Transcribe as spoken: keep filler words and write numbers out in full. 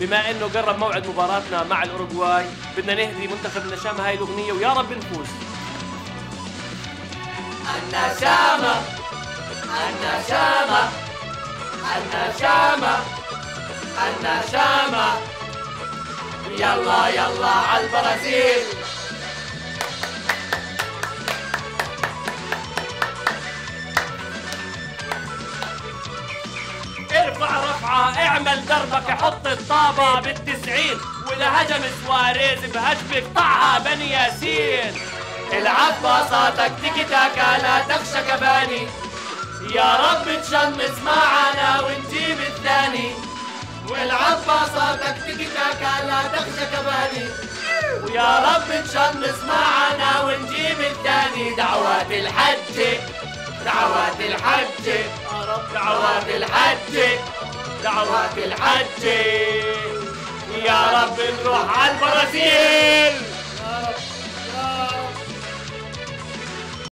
بما انه قرب موعد مباراتنا مع الاوروغواي بدنا نهدي منتخب النشامه هاي الاغنيه ويا رب نفوز. النشامه النشامه النشامه النشامه يلا يلا على البرازيل. ارفع رفعه اعمل دربك حط الطابه بالتسعين ولهجم سواريز بهجمه قطعها بني ياسين. العب باصاتك تيكي تاكا لا تخشى كباني يا رب تشمس معنا ونجيب الثاني. والعب باصاتك تيكي تاكا لا تخشى كباني ويا رب تشمس معنا ونجيب الثاني. دعوات الحجه دعوات الحجه دعوات الحجه دعوات الحجه يا رب نروح على البرازيل.